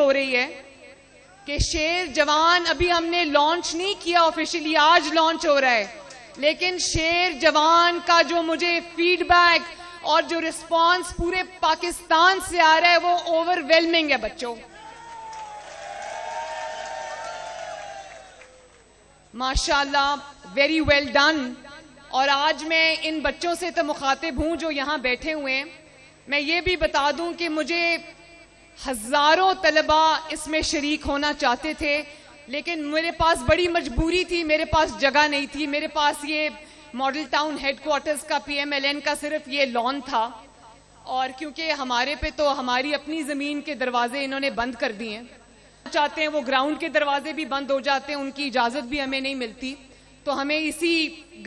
हो रही है कि शेर जवान अभी हमने लॉन्च नहीं किया ऑफिशियली, आज लॉन्च हो रहा है, लेकिन शेर जवान का जो मुझे फीडबैक और जो रिस्पांस पूरे पाकिस्तान से आ रहा है वो ओवरवेलमिंग है बच्चों। माशाल्लाह, वेरी वेल डन। और आज मैं इन बच्चों से तो मुखातिब हूं जो यहां बैठे हुए हैं। मैं ये भी बता दूं कि मुझे हजारों तलबा इसमें शरीक होना चाहते थे, लेकिन मेरे पास बड़ी मजबूरी थी, मेरे पास जगह नहीं थी, मेरे पास ये मॉडल टाउन हेडक्वार्टर्स का पीएमएलएन का सिर्फ ये लॉन था, और क्योंकि हमारे पे तो हमारी अपनी ज़मीन के दरवाजे इन्होंने बंद कर दिए हैं, चाहते हैं वो ग्राउंड के दरवाजे भी बंद हो जाते हैं, उनकी इजाज़त भी हमें नहीं मिलती, तो हमें इसी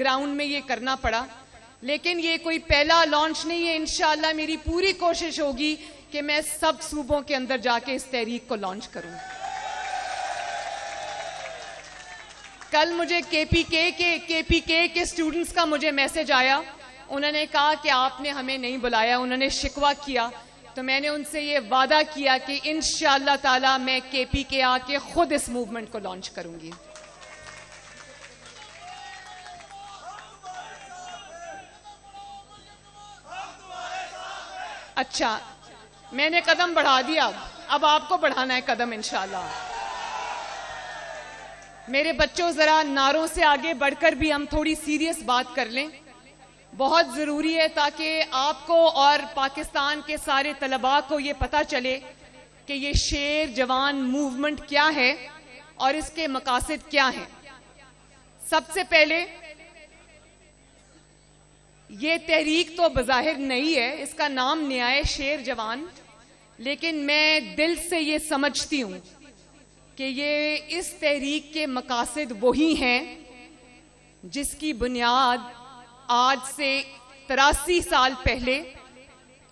ग्राउंड में ये करना पड़ा। लेकिन ये कोई पहला लॉन्च नहीं है, इंशाल्लाह मेरी पूरी कोशिश होगी कि मैं सब सूबों के अंदर जाके इस तहरीक को लॉन्च करूं। कल मुझे केपीके के स्टूडेंट्स का मुझे मैसेज आया, उन्होंने कहा कि आपने हमें नहीं बुलाया, उन्होंने शिकवा किया, तो मैंने उनसे ये वादा किया कि इंशाल्लाह ताला मैं केपीके आके खुद इस मूवमेंट को लॉन्च करूंगी। अच्छा, मैंने कदम बढ़ा दिया, अब आपको बढ़ाना है कदम इंशाल्लाह। मेरे बच्चों, जरा नारों से आगे बढ़कर भी हम थोड़ी सीरियस बात कर लें, बहुत ज़रूरी है, ताकि आपको और पाकिस्तान के सारे तलबा को ये पता चले कि ये शेर जवान मूवमेंट क्या है और इसके मकासद क्या हैं। सबसे पहले, ये तहरीक तो बज़ाहिर नहीं है, इसका नाम नया है शेर जवान, लेकिन मैं दिल से ये समझती हूँ कि ये इस तहरीक के मकासद वही हैं जिसकी बुनियाद आज से 83 साल पहले,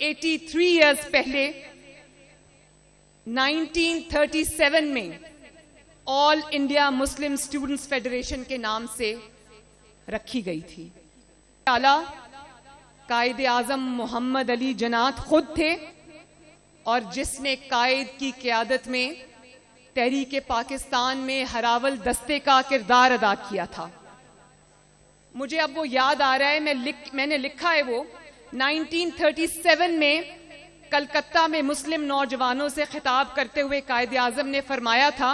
83 इयर्स पहले, 1937 में All India Muslim Students Federation के नाम से रखी गई थी। आला कायद-ए-आज़म मोहम्मद अली जिन्ना खुद थे, और जिसने कायद की क़यादत में तहरीक पाकिस्तान में हरावल दस्ते का किरदार अदा किया था। मुझे अब वो याद आ रहा है, मैंने लिखा है वो 1937 में कलकत्ता में मुस्लिम नौजवानों से खिताब करते हुए कायद-ए-आज़म ने फरमाया था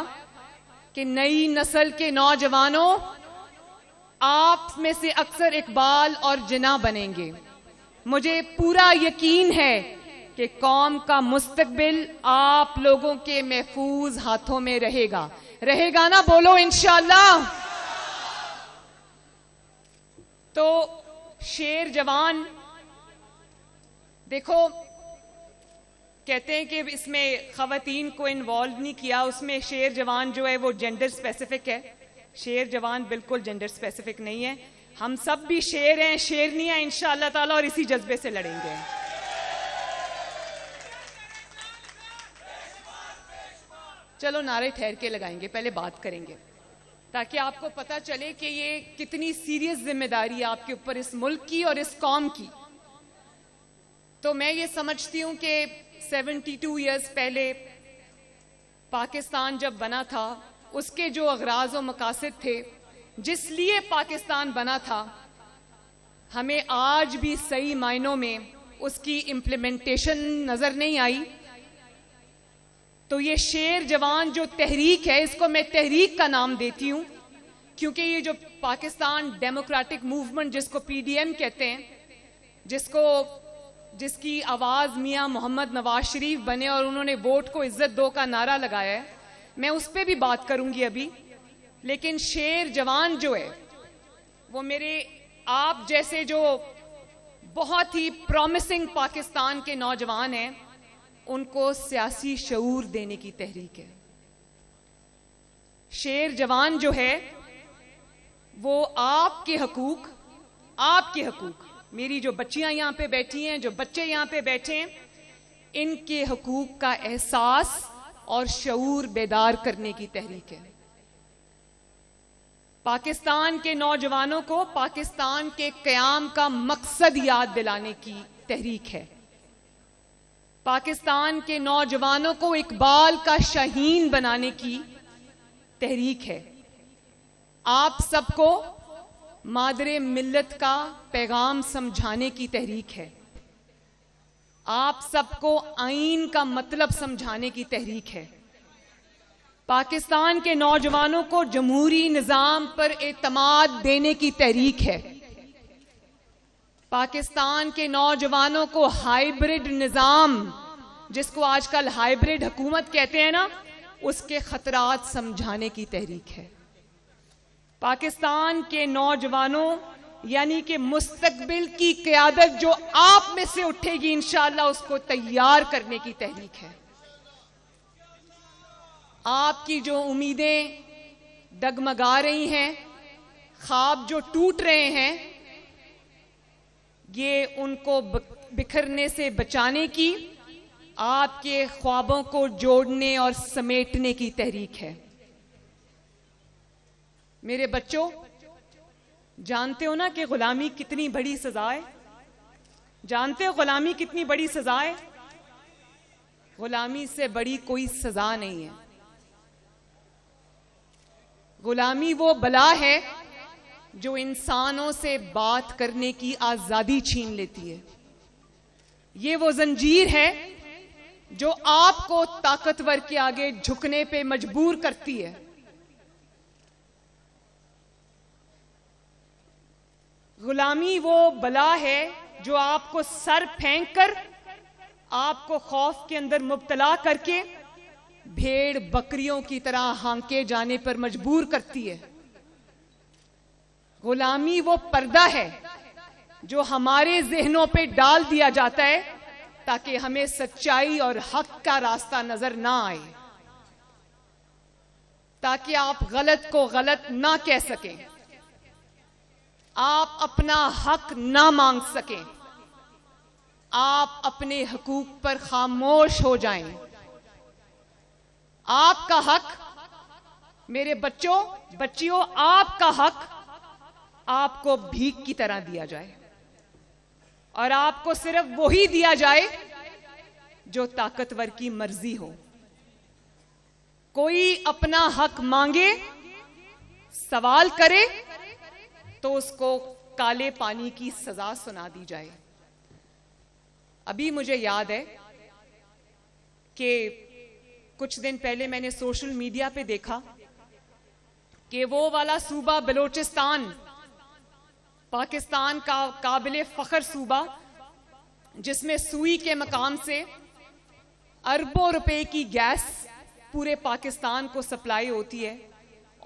कि नई नस्ल के नौजवानों, आप में से अक्सर इकबाल और जिन्ना बनेंगे, मुझे पूरा यकीन है कि कौम का मुस्तकबिल आप लोगों के महफूज हाथों में रहेगा। रहेगा ना, बोलो इंशाल्लाह। तो शेर जवान, देखो कहते हैं कि इसमें खवातीन को इन्वॉल्व नहीं किया, उसमें शेर जवान जो है वो जेंडर स्पेसिफिक है। शेर जवान बिल्कुल जेंडर स्पेसिफिक नहीं है, हम सब भी शेर हैं, शेरनियां हैं इंशाअल्लाह ताला, और इसी जज्बे से लड़ेंगे। चलो नारे ठहर के लगाएंगे, पहले बात करेंगे, ताकि आपको पता चले कि ये कितनी सीरियस जिम्मेदारी है आपके ऊपर, इस मुल्क की और इस कौम की। तो मैं ये समझती हूँ कि 72 ईयर्स पहले पाकिस्तान जब बना था, उसके जो अगराज और मकासद थे, जिस लिए पाकिस्तान बना था, हमें आज भी सही मायनों में उसकी इम्प्लीमेंटेशन नज़र नहीं आई। तो ये शेर जवान जो तहरीक है, इसको मैं तहरीक का नाम देती हूँ, क्योंकि ये जो पाकिस्तान डेमोक्रेटिक मूवमेंट जिसको पीडीएम कहते हैं, जिसकी आवाज़ मियां मुहम्मद नवाज शरीफ बने और उन्होंने वोट को इज्जत दो का नारा लगाया है, मैं उस पर भी बात करूंगी अभी। लेकिन शेर जवान जो है वो मेरे आप जैसे जो बहुत ही प्रॉमिसिंग पाकिस्तान के नौजवान हैं, उनको सियासी शऊर देने की तहरीक है। शेर जवान जो है वो आपके हकूक, मेरी जो बच्चियां यहाँ पे बैठी हैं, जो बच्चे यहाँ पे बैठे हैं, इनके हकूक का एहसास और शऊर बेदार करने की तहरीक है। पाकिस्तान के नौजवानों को पाकिस्तान के क़याम का मकसद याद दिलाने की तहरीक है। पाकिस्तान के नौजवानों को इकबाल का शाहीन बनाने की तहरीक है। आप सबको मादरे मिल्लत का पैगाम समझाने की तहरीक है। आप सबको आईन का मतलब समझाने की तहरीक है। पाकिस्तान के नौजवानों को जमहूरी निज़ाम पर एतमाद देने की तहरीक है। पाकिस्तान के नौजवानों को हाइब्रिड निज़ाम, जिसको आजकल हाइब्रिड हुकूमत कहते हैं ना, उसके खतरात समझाने की तहरीक है। पाकिस्तान के नौजवानों यानी कि मुस्तकबिल की क़यादत जो आप में से उठेगी इंशाअल्लाह, उसको तैयार करने की तहरीक है। आपकी जो उम्मीदें डगमगा रही हैं, ख्वाब जो टूट रहे हैं, ये उनको बिखरने से बचाने की, आपके ख्वाबों को जोड़ने और समेटने की तहरीक है। मेरे बच्चों, जानते हो ना कि गुलामी कितनी बड़ी सजा है? जानते हो गुलामी कितनी बड़ी सजा है? गुलामी से बड़ी कोई सजा नहीं है। गुलामी वो बला है जो इंसानों से बात करने की आजादी छीन लेती है। ये वो जंजीर है जो आपको ताकतवर के आगे झुकने पे मजबूर करती है। गुलामी वो बला है जो आपको सर फेंक कर, आपको खौफ के अंदर मुब्तला करके भेड़ बकरियों की तरह हांके जाने पर मजबूर करती है। गुलामी वो पर्दा है जो हमारे जहनों पे डाल दिया जाता है ताकि हमें सच्चाई और हक का रास्ता नजर ना आए, ताकि आप गलत को गलत ना कह सकें, आप अपना हक ना मांग सकें, आप अपने हकूक पर खामोश हो जाएं। आपका हक, मेरे बच्चों बच्चियों, आपका हक आपको भीख की तरह दिया जाए और आपको सिर्फ वही दिया जाए जो ताकतवर की मर्जी हो। कोई अपना हक मांगे, सवाल करे तो उसको काले पानी की सजा सुना दी जाए। अभी मुझे याद है कि कुछ दिन पहले मैंने सोशल मीडिया पे देखा कि वो वाला सूबा बलोचिस्तान, पाकिस्तान का काबिले फख्र सूबा, जिसमें सुई के मकाम से अरबों रुपए की गैस पूरे पाकिस्तान को सप्लाई होती है,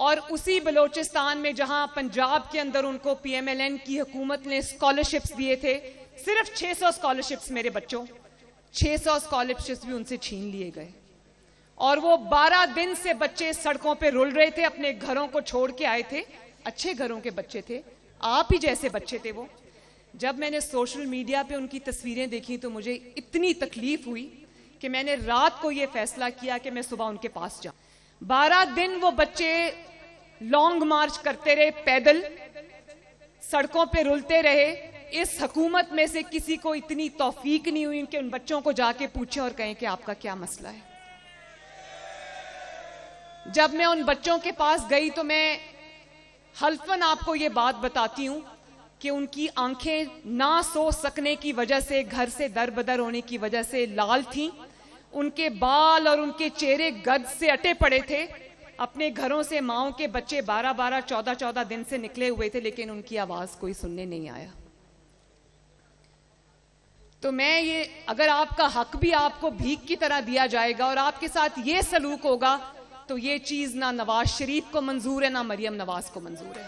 और उसी बलोचिस्तान में जहां पंजाब के अंदर उनको पीएमएलएन की हुकूमत ने स्कॉलरशिप्स दिए थे, सिर्फ 600 स्कॉलरशिप्स मेरे बच्चों, 600 स्कॉलरशिप्स भी उनसे छीन लिए गए। और वो 12 दिन से बच्चे सड़कों पे रुल रहे थे, अपने घरों को छोड़ के आए थे, अच्छे घरों के बच्चे थे, आप ही जैसे बच्चे थे वो। जब मैंने सोशल मीडिया पे उनकी तस्वीरें देखी तो मुझे इतनी तकलीफ हुई कि मैंने रात को ये फैसला किया कि मैं सुबह उनके पास जाऊं। 12 दिन वो बच्चे लॉन्ग मार्च करते रहे, पैदल सड़कों पे रुलते रहे। इस हुकूमत में से किसी को इतनी तौफीक नहीं हुई कि उन बच्चों को जाके पूछें और कहें कि आपका क्या मसला है। जब मैं उन बच्चों के पास गई तो मैं हल्फन आपको ये बात बताती हूँ कि उनकी आंखें ना सो सकने की वजह से, घर से दर बदर होने की वजह से लाल थीं, उनके बाल और उनके चेहरे गद से अटे पड़े थे। अपने घरों से माओं के बच्चे 12-12, 14-14 दिन से निकले हुए थे, लेकिन उनकी आवाज़ कोई सुनने नहीं आया। तो मैं ये, अगर आपका हक भी आपको भीख की तरह दिया जाएगा और आपके साथ ये सलूक होगा, तो ये चीज ना नवाज शरीफ को मंजूर है, ना मरियम नवाज को मंजूर है।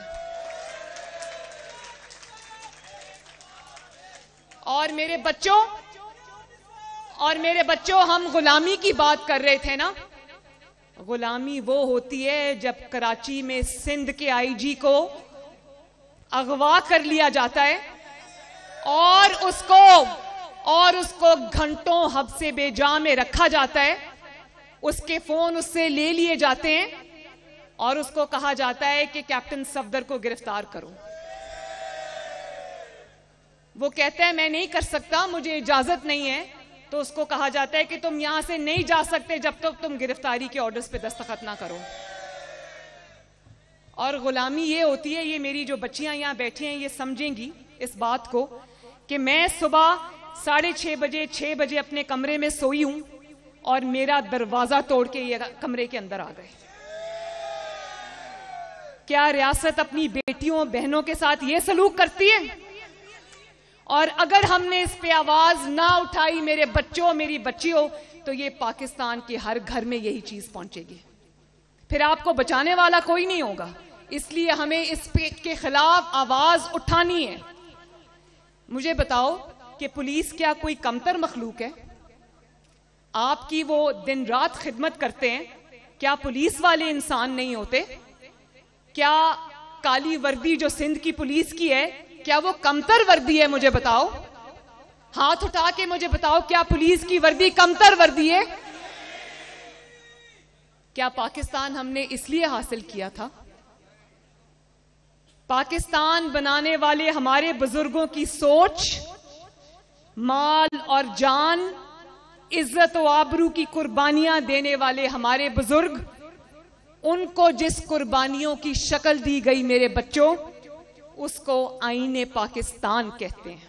और मेरे बच्चों, हम गुलामी की बात कर रहे थे ना। गुलामी वो होती है जब कराची में सिंध के आईजी को अगवा कर लिया जाता है और उसको घंटों हब से बेजा में रखा जाता है, उसके फोन उससे ले लिए जाते हैं और उसको कहा जाता है कि कैप्टन सफदर को गिरफ्तार करो। वो कहता है मैं नहीं कर सकता, मुझे इजाजत नहीं है। तो उसको कहा जाता है कि तुम यहां से नहीं जा सकते जब तक तुम गिरफ्तारी के ऑर्डर्स पे दस्तखत ना करो। और गुलामी ये होती है, ये मेरी जो बच्चियां यहाँ बैठी हैं ये समझेंगी इस बात को कि मैं सुबह 6:30 बजे अपने कमरे में सोई हूं और मेरा दरवाजा तोड़ के ये कमरे के अंदर आ गए। क्या रियासत अपनी बेटियों बहनों के साथ ये सलूक करती है? और अगर हमने इस पे आवाज ना उठाई मेरे बच्चों मेरी बच्चियों, तो ये पाकिस्तान के हर घर में यही चीज पहुंचेगी, फिर आपको बचाने वाला कोई नहीं होगा। इसलिए हमें इस पे के खिलाफ आवाज उठानी है। मुझे बताओ कि पुलिस क्या कोई कमतर मखलूक है? आपकी वो दिन रात खिदमत करते हैं, क्या पुलिस वाले इंसान नहीं होते? क्या काली वर्दी जो सिंध की पुलिस की है क्या वो कमतर वर्दी है? मुझे बताओ, हाथ उठा के मुझे बताओ, क्या पुलिस की वर्दी कमतर वर्दी है? क्या पाकिस्तान हमने इसलिए हासिल किया था? पाकिस्तान बनाने वाले हमारे बुजुर्गों की सोच, माल और जान, इज्जत और आबरू की कुर्बानियां देने वाले हमारे बुजुर्ग, उनको जिस कुर्बानियों की शक्ल दी गई मेरे बच्चों, उसको आईने पाकिस्तान कहते हैं।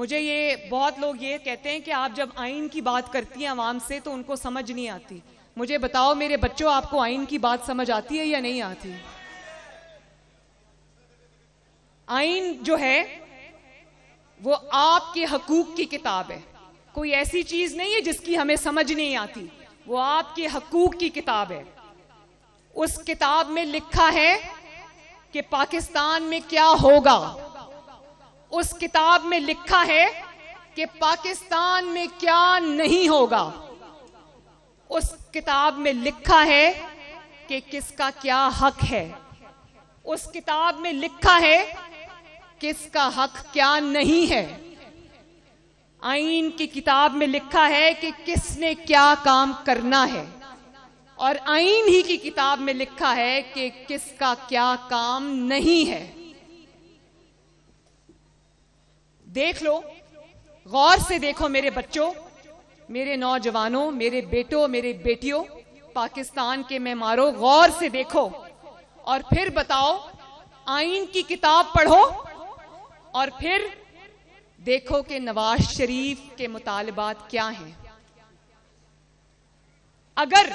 मुझे ये बहुत लोग ये कहते हैं कि आप जब आइन की बात करती हैं आवाम से तो उनको समझ नहीं आती। मुझे बताओ मेरे बच्चों, आपको आइन की बात समझ आती है या नहीं आती? आइन जो है वो आपके हकूक की किताब है, कोई ऐसी चीज नहीं है जिसकी हमें समझ नहीं आती। वो आपके हकूक की किताब है। उस किताब में लिखा है कि पाकिस्तान में क्या होगा, उस किताब में लिखा है कि पाकिस्तान में क्या नहीं होगा, उस किताब में लिखा है कि किसका क्या हक है, उस किताब में लिखा है किसका हक क्या नहीं है। आइन की किताब में लिखा है कि किसने क्या काम करना है, और आइन ही की किताब में लिखा है कि किसका क्या काम नहीं है। देख लो, गौर से देखो मेरे बच्चों, मेरे नौजवानों, मेरे बेटों मेरे बेटियों, पाकिस्तान के मेमारों, गौर से देखो और फिर बताओ, आइन की किताब पढ़ो और फिर देखो कि नवाज शरीफ के मुतालबात क्या हैं। अगर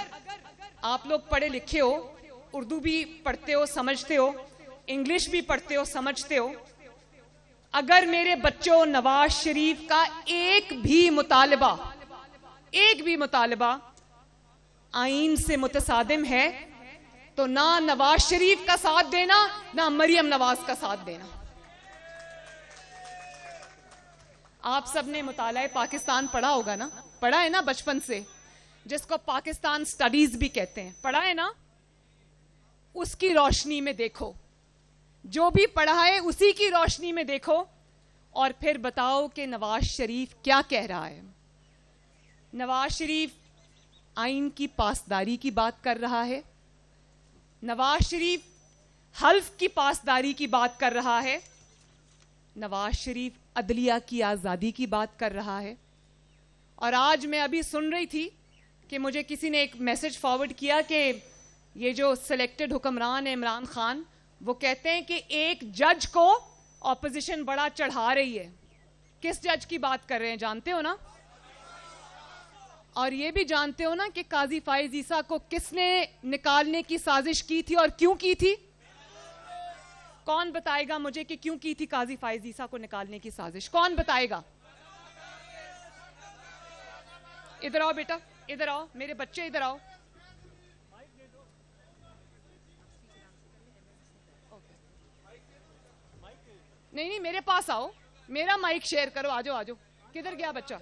आप लोग पढ़े लिखे हो, उर्दू भी पढ़ते हो समझते हो, इंग्लिश भी पढ़ते हो समझते हो, अगर मेरे बच्चों नवाज शरीफ का एक भी मुतालबा आइन से मुतसादिम है, तो ना नवाज शरीफ का साथ देना ना मरियम नवाज का साथ देना। आप सब ने मुताला पाकिस्तान पढ़ा होगा ना, पढ़ा है ना बचपन से, जिसको पाकिस्तान स्टडीज भी कहते हैं, पढ़ा है ना? उसकी रोशनी में देखो, जो भी पढ़ा है उसी की रोशनी में देखो और फिर बताओ कि नवाज शरीफ क्या कह रहा है। नवाज शरीफ आइन की पासदारी की बात कर रहा है, नवाज शरीफ हल्फ की पासदारी की बात कर रहा है, नवाज शरीफ अदलिया की आज़ादी की बात कर रहा है। और आज मैं अभी सुन रही थी कि मुझे किसी ने एक मैसेज फॉरवर्ड किया कि ये जो सिलेक्टेड हुक्मरान है इमरान खान, वो कहते हैं कि एक जज को ऑपोजिशन बड़ा चढ़ा रही है। किस जज की बात कर रहे हैं जानते हो ना? और ये भी जानते हो ना कि काजी फाइज ईसा को किसने निकालने की साजिश की थी और क्यों की थी? कौन बताएगा मुझे कि क्यों की थी काजी फाइज ईसा को निकालने की साजिश? कौन बताएगा? इधर आओ बेटा, इधर आओ मेरे बच्चे, इधर आओ। नहीं नहीं, मेरे पास आओ, मेरा माइक शेयर करो, आजो आजो। किधर गया बच्चा?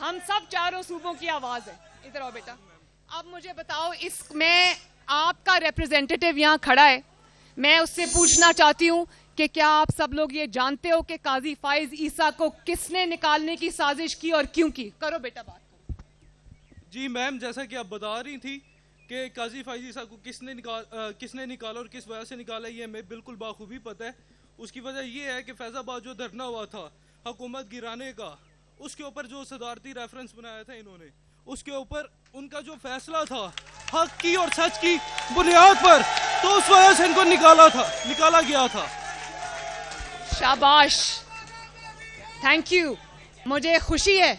हम सब चारों सूबों की आवाज है, इधर आओ बेटा। अब मुझे बताओ, इसमें आपका रिप्रेजेंटेटिव यहाँ खड़ा है, मैं उससे पूछना चाहती हूँ कि क्या आप सब लोग ये जानते हो कि काजी फाइज ईसा को किसने निकालने की साजिश की और क्यों की? करो बेटा बात। जी मैम, जैसा कि आप बता रही थी कि काजी फैज़ ईसा को किसने निकाला और किस वजह से निकाला ये हमें बिल्कुल बाखूबी पता है। उसकी वजह यह है कि फैज़ाबाद जो धरना हुआ था हुकूमत गिराने का, उसके ऊपर जो सदारती रेफरेंस बनाया था इन्होंने, उसके ऊपर उनका जो फैसला था हक की और सच की बुनियाद पर, तो उस वजह से इनको निकाला गया था। शाबाश, थैंक यू। मुझे खुशी है।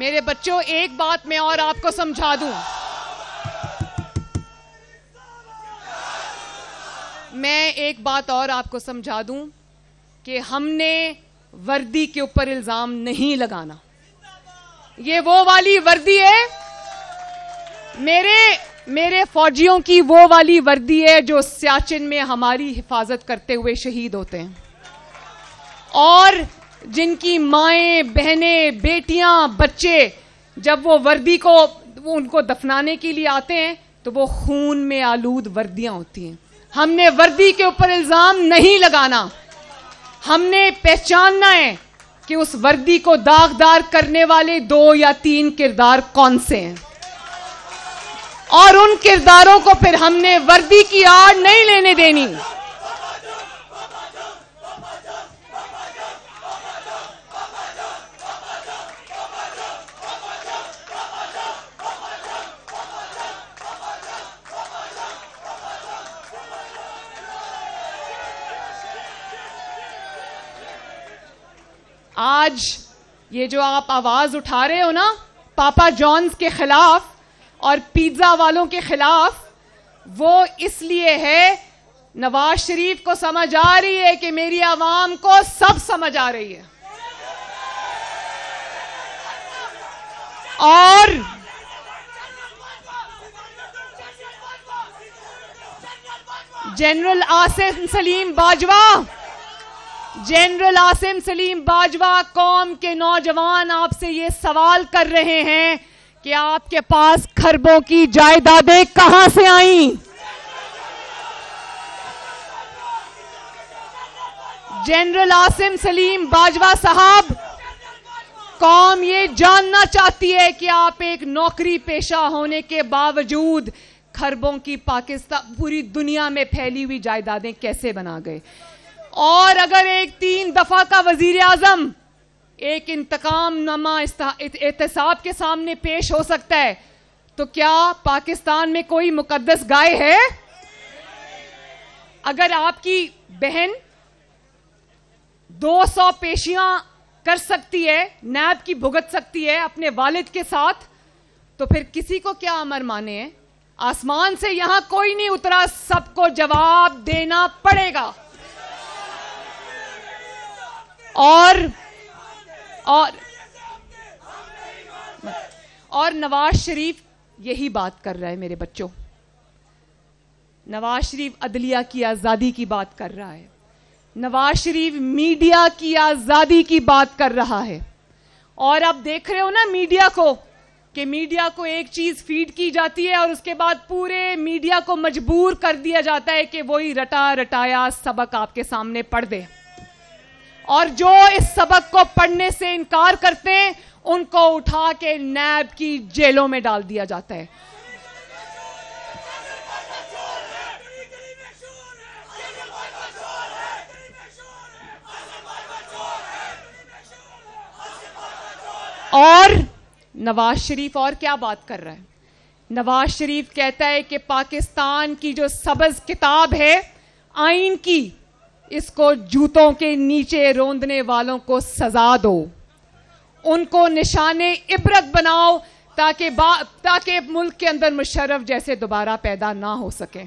मेरे बच्चों, एक बात मैं और आपको समझा दूं, कि हमने वर्दी के ऊपर इल्जाम नहीं लगाना। ये वो वाली वर्दी है, मेरे फौजियों की वो वाली वर्दी है जो सियाचिन में हमारी हिफाजत करते हुए शहीद होते हैं और जिनकी माएं, बहनें, बेटियां, बच्चे जब वो वर्दी को उनको दफनाने के लिए आते हैं तो वो खून में आलूद वर्दियां होती हैं। हमने वर्दी के ऊपर इल्जाम नहीं लगाना, हमने पहचानना है कि उस वर्दी को दागदार करने वाले 2 या 3 किरदार कौन से हैं और उन किरदारों को फिर हमने वर्दी की आड़ नहीं लेने देनी। आज ये जो आप आवाज उठा रहे हो ना पापा जॉन्स के खिलाफ और पिज्जा वालों के खिलाफ, वो इसलिए है, नवाज शरीफ को समझ आ रही है कि मेरी आवाम को सब समझ आ रही है और जनरल आसिम सलीम बाजवा कौम के नौजवान आपसे ये सवाल कर रहे हैं कि आपके पास खरबों की जायदादें कहां से आईं। जनरल आसिम सलीम बाजवा साहब, कौम ये जानना चाहती है कि आप एक नौकरी पेशा होने के बावजूद खरबों की पाकिस्तान पूरी दुनिया में फैली हुई जायदादें कैसे बना गए। और अगर एक 3 दफा का वजीर आजम एक इंतकामनामा एहतसाब के सामने पेश हो सकता है तो क्या पाकिस्तान में कोई मुकद्दस गाय है? अगर आपकी बहन 200 पेशियां कर सकती है, नैब की भुगत सकती है अपने वालिद के साथ, तो फिर किसी को क्या अमर माने हैं? आसमान से यहां कोई नहीं उतरा, सबको जवाब देना पड़ेगा। और नवाज शरीफ यही बात कर रहा है मेरे बच्चों। नवाज शरीफ अदलिया की आज़ादी की बात कर रहा है, नवाज शरीफ मीडिया की आज़ादी की बात कर रहा है। और आप देख रहे हो ना मीडिया को, कि मीडिया को एक चीज फीड की जाती है और उसके बाद पूरे मीडिया को मजबूर कर दिया जाता है कि वही रटा रटाया सबक आपके सामने पढ़ दे, और जो इस सबक को पढ़ने से इनकार करते हैं उनको उठा के नैब की जेलों में डाल दिया जाता है। और नवाज शरीफ और क्या बात कर रहा है? नवाज शरीफ कहता है कि पाकिस्तान की जो सबज किताब है आईन की, इसको जूतों के नीचे रोंदने वालों को सजा दो, उनको निशाने इबरत बनाओ ताकि मुल्क के अंदर मुशर्रफ जैसे दोबारा पैदा ना हो सके।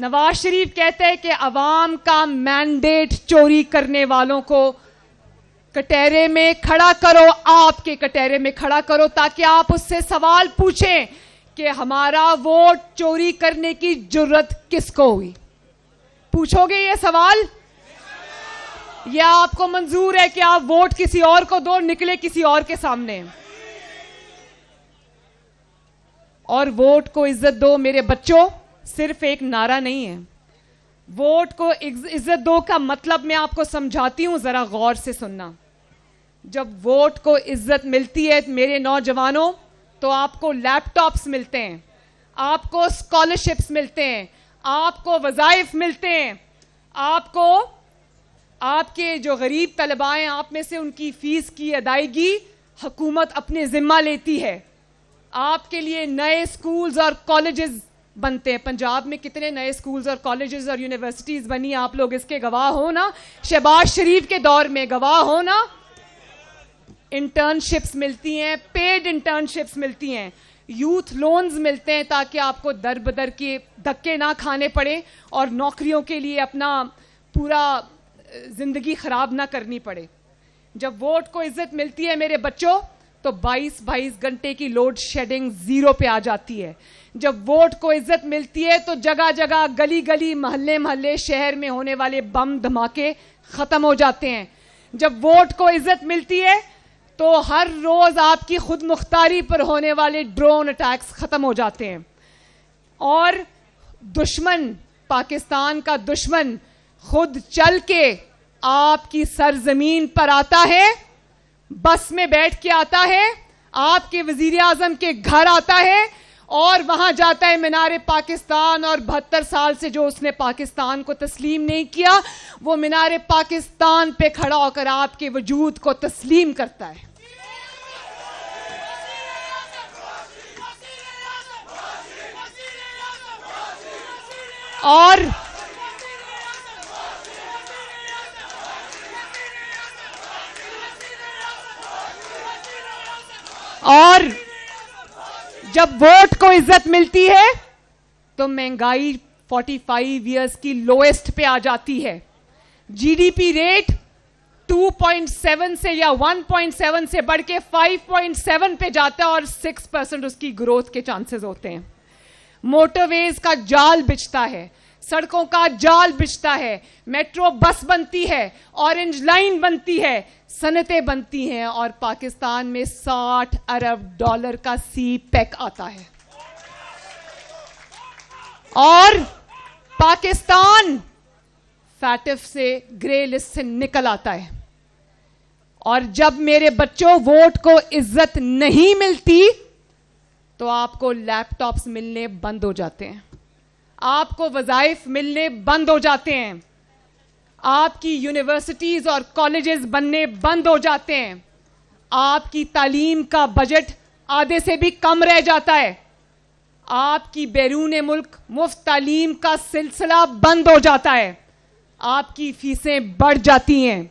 नवाज शरीफ कहते हैं कि अवाम का मैंडेट चोरी करने वालों को कटहरे में खड़ा करो, आपके कटहरे में खड़ा करो, ताकि आप उससे सवाल पूछें कि हमारा वोट चोरी करने की जुर्रत किसको हुई। पूछोगे ये सवाल? या आपको मंजूर है कि आप वोट किसी और को दो, निकले किसी और के सामने? और वोट को इज्जत दो मेरे बच्चों सिर्फ एक नारा नहीं है। वोट को इज्जत दो का मतलब मैं आपको समझाती हूं, जरा गौर से सुनना। जब वोट को इज्जत मिलती है मेरे नौजवानों तो आपको लैपटॉप्स मिलते हैं, आपको स्कॉलरशिप्स मिलते हैं, आपको वज़ाइफ मिलते हैं, आपको आपके जो गरीब तलबा हैं आप में से उनकी फीस की अदायगी हुकूमत अपने ज़िम्मा लेती है। आपके लिए नए स्कूल्स और कॉलेजेस बनते हैं। पंजाब में कितने नए स्कूल्स और कॉलेजेस और यूनिवर्सिटीज़ बनी, आप लोग इसके गवाह हो ना, शहबाज शरीफ के दौर में गवाह हो ना। इंटर्नशिप्स मिलती हैं, पेड इंटर्नशिप्स मिलती हैं, यूथ लोन्स मिलते हैं ताकि आपको दर बदर के धक्के ना खाने पड़े और नौकरियों के लिए अपना पूरा ज़िंदगी ख़राब ना करनी पड़े। जब वोट को इज्जत मिलती है मेरे बच्चों तो 22-22 घंटे की लोड शेडिंग ज़ीरो पे आ जाती है। जब वोट को इज्जत मिलती है तो जगह जगह, गली गली, महल्ले महल्ले शहर में होने वाले बम धमाके ख़त्म हो जाते हैं। जब वोट को इज्जत मिलती है तो हर रोज़ आपकी खुद मुख्तारी पर होने वाले ड्रोन अटैक्स ख़त्म हो जाते हैं और दुश्मन, पाकिस्तान का दुश्मन खुद चल के आपकी सरजमीन पर आता है, बस में बैठ के आता है, आपके वज़ीर आज़म के घर आता है और वहाँ जाता है मीनार पाकिस्तान और 72 साल से जो उसने पाकिस्तान को तस्लीम नहीं किया वो मीनार पाकिस्तान पे खड़ा होकर आपके वजूद को तस्लीम करता है। और जब वोट को इज्जत मिलती है तो महंगाई 45 इयर्स की लोएस्ट पे आ जाती है, जीडीपी रेट 2.7 से या 1.7 से बढ़ के 5.7 पे जाता है और 6% उसकी ग्रोथ के चांसेस होते हैं। मोटरवेज का जाल बिछता है, सड़कों का जाल बिछता है, मेट्रो बस बनती है, ऑरेंज लाइन बनती है, सनतें बनती हैं और पाकिस्तान में 60 अरब डॉलर का CPEC आता है और पाकिस्तान FATF से ग्रे लिस्ट से निकल आता है। और जब मेरे बच्चों वोट को इज्जत नहीं मिलती तो आपको लैपटॉप्स मिलने बंद हो जाते हैं, आपको वज़ाइफ मिलने बंद हो जाते हैं, आपकी यूनिवर्सिटीज़ और कॉलेजेस बनने बंद हो जाते हैं, आपकी तालीम का बजट आधे से भी कम रह जाता है, आपकी बैरून मुल्क मुफ्त तालीम का सिलसिला बंद हो जाता है, आपकी फीसें बढ़ जाती हैं,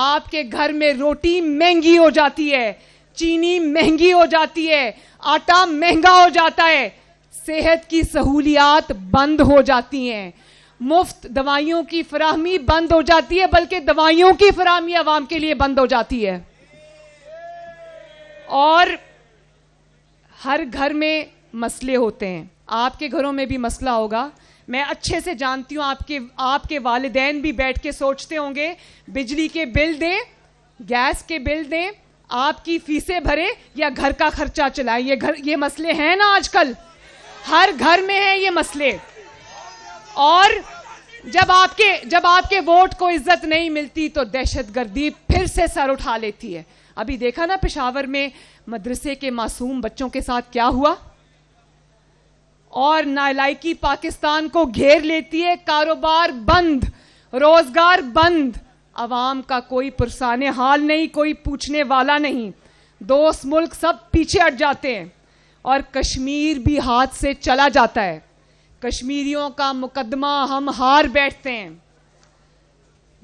आपके घर में रोटी महंगी हो जाती है, चीनी महंगी हो जाती है, आटा महंगा हो जाता है, सेहत की सहूलियात बंद हो जाती हैं, मुफ्त दवाइयों की फराहमी बंद हो जाती है, बल्कि दवाइयों की फराहमी आवाम के लिए बंद हो जाती है और हर घर में मसले होते हैं। आपके घरों में भी मसला होगा, मैं अच्छे से जानती हूँ। आपके वालिदैन भी बैठ के सोचते होंगे बिजली के बिल दें, गैस के बिल दें, आपकी फीसें भरें या घर का खर्चा चलाएं। ये मसले हैं ना, आजकल हर घर में है ये मसले। और जब आपके वोट को इज्जत नहीं मिलती तो दहशतगर्दी फिर से सर उठा लेती है। अभी देखा ना पेशावर में मदरसे के मासूम बच्चों के साथ क्या हुआ। और नालायकी पाकिस्तान को घेर लेती है, कारोबार बंद, रोजगार बंद, आवाम का कोई पुरसाने हाल नहीं, कोई पूछने वाला नहीं, दोस्त मुल्क सब पीछे हट जाते हैं और कश्मीर भी हाथ से चला जाता है। कश्मीरियों का मुकदमा हम हार बैठते हैं,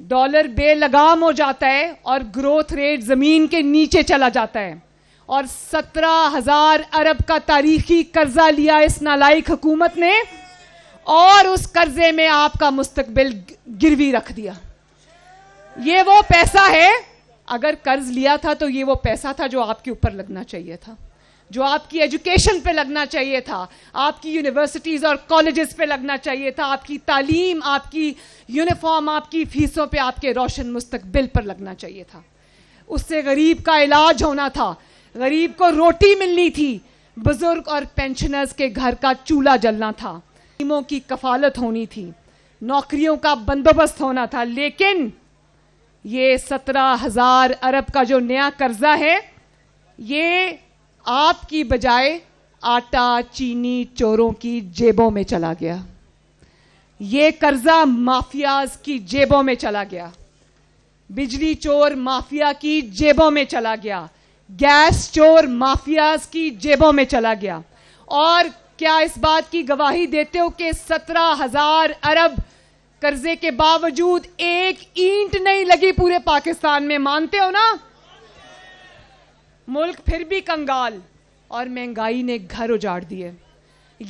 डॉलर बेलगाम हो जाता है और ग्रोथ रेट ज़मीन के नीचे चला जाता है और 17,000 अरब का तारीखी कर्जा लिया इस नालायक हुकूमत ने और उस कर्जे में आपका मुस्तकबिल गिरवी रख दिया। ये वो पैसा है, अगर कर्ज लिया था तो ये वो पैसा था जो आपके ऊपर लगना चाहिए था, जो आपकी एजुकेशन पे लगना चाहिए था, आपकी यूनिवर्सिटीज़ और कॉलेजेस पे लगना चाहिए था, आपकी तालीम, आपकी यूनिफॉर्म, आपकी फीसों पे, आपके रोशन मुस्तकबिल पर लगना चाहिए था। उससे गरीब का इलाज होना था, गरीब को रोटी मिलनी थी, बुजुर्ग और पेंशनर्स के घर का चूल्हा जलना था, टीमों की कफालत होनी थी, नौकरियों का बंदोबस्त होना था, लेकिन ये 17,000 अरब का जो नया कर्जा है ये आपकी बजाय आटा चीनी चोरों की जेबों में चला गया। ये कर्जा माफियाज की जेबों में चला गया, बिजली चोर माफिया की जेबों में चला गया, गैस चोर माफियाज की जेबों में चला गया। और क्या इस बात की गवाही देते हो कि 17,000 अरब कर्जे के बावजूद एक ईंट नहीं लगी पूरे पाकिस्तान में? मानते हो ना? मुल्क फिर भी कंगाल और महंगाई ने घर उजाड़ दिए।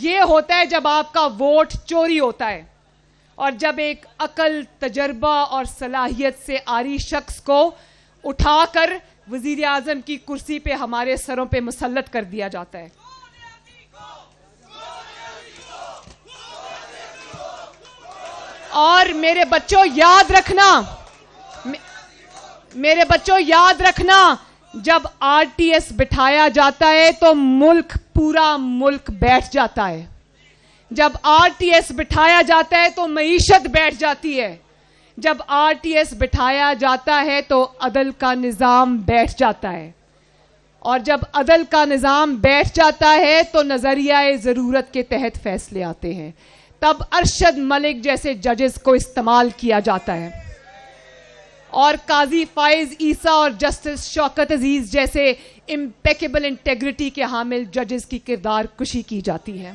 ये होता है जब आपका वोट चोरी होता है और जब एक अकल, तजर्बा और सलाहियत से आरी शख्स को उठाकर वजीर आजम की कुर्सी पे हमारे सरों पे मुसल्लत कर दिया जाता है। और मेरे बच्चों याद रखना, जब आरटीएस बिठाया जाता है तो मुल्क, पूरा मुल्क बैठ जाता है। जब आरटीएस बिठाया जाता है तो मईशत बैठ जाती है। जब आरटीएस बिठाया जाता है तो अदल का निज़ाम बैठ जाता है। और जब अदल का निज़ाम बैठ जाता है तो नज़रियाए ज़रूरत के तहत फैसले आते हैं। तब अरशद मलिक जैसे जजेस को इस्तेमाल किया जाता है और काजी फाइज़ ईसा और जस्टिस शौकत अजीज़ जैसे इम्पेकेबल इंटेग्रिटी के हामिल जजेस की किरदार कुशी की जाती है।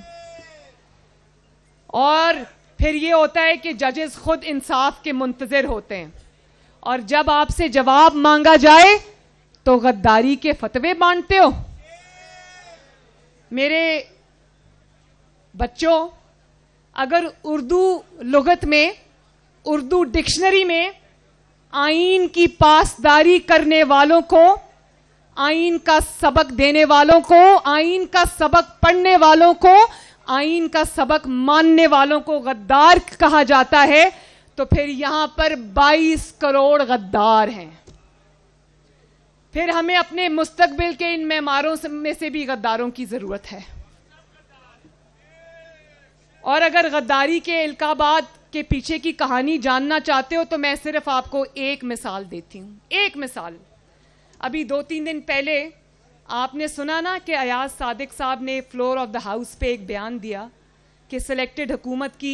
और फिर ये होता है कि जजेस खुद इंसाफ के मुंतज़र होते हैं और जब आपसे जवाब मांगा जाए तो गद्दारी के फतवे बांटते हो। मेरे बच्चों, अगर उर्दू लुगत में, उर्दू डिक्शनरी में आइन की पासदारी करने वालों को, आइन का सबक देने वालों को, आइन का सबक पढ़ने वालों को, आइन का सबक मानने वालों को गद्दार कहा जाता है, तो फिर यहां पर 22 करोड़ गद्दार हैं। फिर हमें अपने मुस्तकबिल के इन मेमारों में से भी गद्दारों की जरूरत है। और अगर गद्दारी के इल्काबात के पीछे की कहानी जानना चाहते हो तो मैं सिर्फ आपको एक मिसाल देती हूं, एक मिसाल। अभी 2-3 दिन पहले आपने सुना ना कि अयाज सादिक साहब ने फ्लोर ऑफ द हाउस पे एक बयान दिया कि सिलेक्टेड हुकूमत की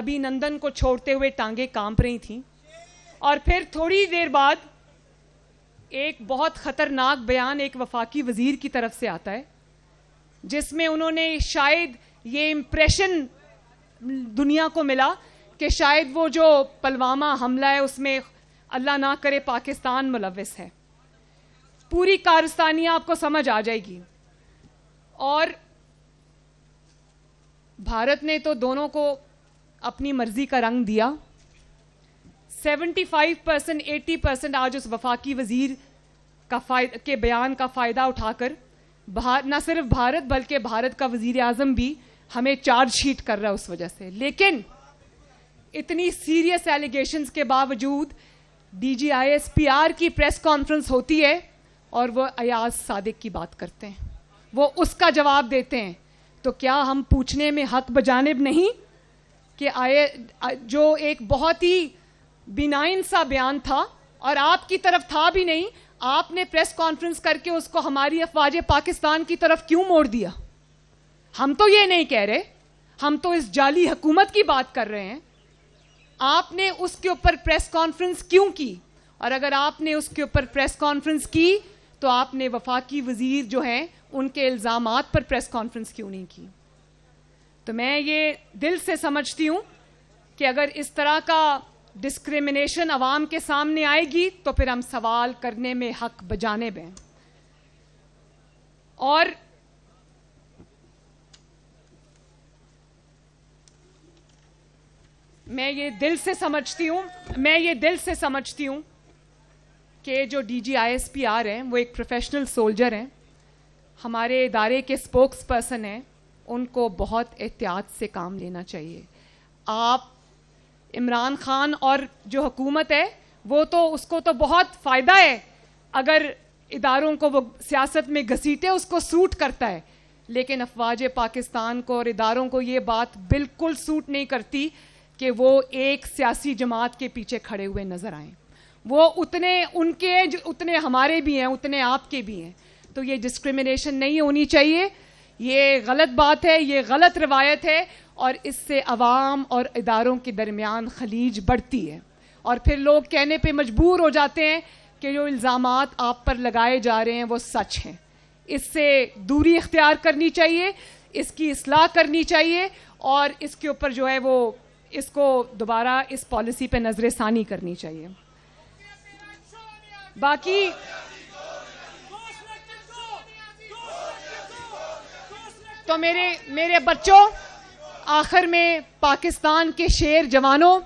अभिनंदन को छोड़ते हुए टांगे कांप रही थीं। और फिर थोड़ी देर बाद एक बहुत ख़तरनाक बयान एक वफाकी वज़ीर की तरफ से आता है जिसमें उन्होंने शायद ये इम्प्रेशन दुनिया को मिला कि शायद वो जो पुलवामा हमला है उसमें अल्लाह ना करे पाकिस्तान मुलविस है। पूरी कारस्तानी आपको समझ आ जाएगी। और भारत ने तो दोनों को अपनी मर्जी का रंग दिया। 75%, 80% आज उस वफाकी वजीर का के बयान का फ़ायदा उठाकर न सिर्फ भारत बल्कि भारत का वजीर आज़म भी हमें चार्जशीट कर रहा है उस वजह से। लेकिन इतनी सीरियस एलिगेशंस के बावजूद DGISPR की प्रेस कॉन्फ्रेंस होती है और वो अयाज सादिक की बात करते हैं, वो उसका जवाब देते हैं। तो क्या हम पूछने में हक बजानिब नहीं कि आए जो एक बहुत ही बिनाइन सा बयान था और आपकी तरफ था भी नहीं, आपने प्रेस कॉन्फ्रेंस करके उसको हमारी अफवाज पाकिस्तान की तरफ क्यों मोड़ दिया? हम तो ये नहीं कह रहे, हम तो इस जाली हुकूमत की बात कर रहे हैं। आपने उसके ऊपर प्रेस कॉन्फ्रेंस क्यों की? और अगर आपने उसके ऊपर प्रेस कॉन्फ्रेंस की तो आपने वफाकी वजीर जो हैं उनके इल्ज़ामात पर प्रेस कॉन्फ्रेंस क्यों नहीं की? तो मैं ये दिल से समझती हूँ कि अगर इस तरह का डिस्क्रिमिनेशन अवाम के सामने आएगी तो फिर हम सवाल करने में हक बजानिब हैं। और मैं ये दिल से समझती हूँ कि जो DGISPR हैं वो एक प्रोफेशनल सोल्जर हैं, हमारे इदारे के स्पोक्स पर्सन हैं, उनको बहुत एहतियात से काम लेना चाहिए। आप इमरान खान और जो हुकूमत है वो तो उसको तो बहुत फ़ायदा है अगर इदारों को वो सियासत में घसीटे, उसको सूट करता है, लेकिन अफवाज पाकिस्तान को और इदारों को ये बात बिल्कुल सूट नहीं करती कि वो एक सियासी जमात के पीछे खड़े हुए नज़र आएँ। वो उतने उनके जो उतने हमारे भी हैं, उतने आपके भी हैं। तो ये डिस्क्रिमिनेशन नहीं होनी चाहिए, ये गलत बात है, ये गलत रवायत है, और इससे अवाम और इदारों के दरमियान खलीज बढ़ती है। और फिर लोग कहने पे मजबूर हो जाते हैं कि जो इल्ज़ामात आप पर लगाए जा रहे हैं वो सच हैं। इससे दूरी इख्तियार करनी चाहिए, इसकी इस्लाह करनी चाहिए, और इसके ऊपर जो है वो इसको दोबारा इस पॉलिसी पे नज़र सानी करनी चाहिए। बाकी तो मेरे बच्चों, आखिर में पाकिस्तान के शेर जवानों,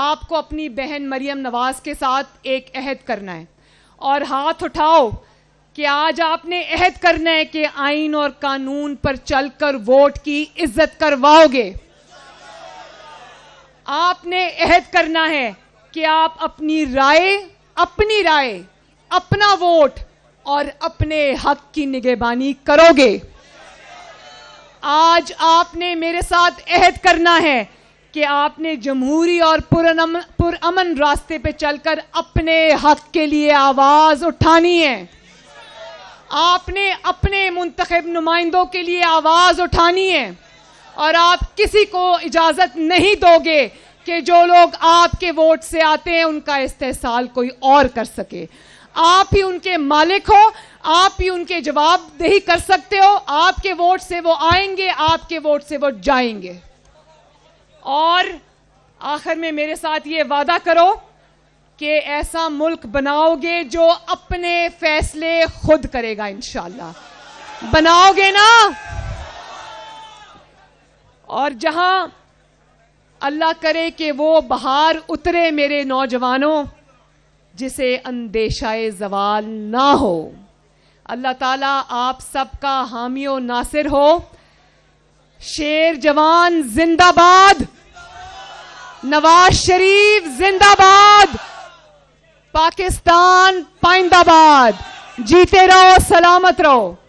आपको अपनी बहन मरियम नवाज के साथ एक अहद करना है, और हाथ उठाओ कि आज आपने अहद करना है कि आईन और कानून पर चलकर वोट की इज्जत करवाओगे। आपने अहद करना है कि आप अपनी राय, अपना वोट और अपने हक की निगहबानी करोगे। आज आपने मेरे साथ अहद करना है कि आपने जमहूरी और पुरअमन रास्ते पे चलकर अपने हक के लिए आवाज उठानी है। आपने अपने मुंतखब नुमाइंदों के लिए आवाज उठानी है, और आप किसी को इजाजत नहीं दोगे कि जो लोग आपके वोट से आते हैं उनका इस्तेहसाल कोई और कर सके। आप ही उनके मालिक हो, आप ही उनके जवाबदेही कर सकते हो। आपके वोट से वो आएंगे, आपके वोट से वो जाएंगे। और आखिर में मेरे साथ ये वादा करो कि ऐसा मुल्क बनाओगे जो अपने फैसले खुद करेगा। इंशाल्लाह बनाओगे ना। और जहां अल्लाह करे कि वो बहार उतरे मेरे नौजवानों, जिसे अंदेशाए जवाल ना हो। अल्लाह ताला आप सबका हामी और नासिर हो। शेर जवान जिंदाबाद, नवाज शरीफ जिंदाबाद, पाकिस्तान पाइंदाबाद। जीते रहो, सलामत रहो।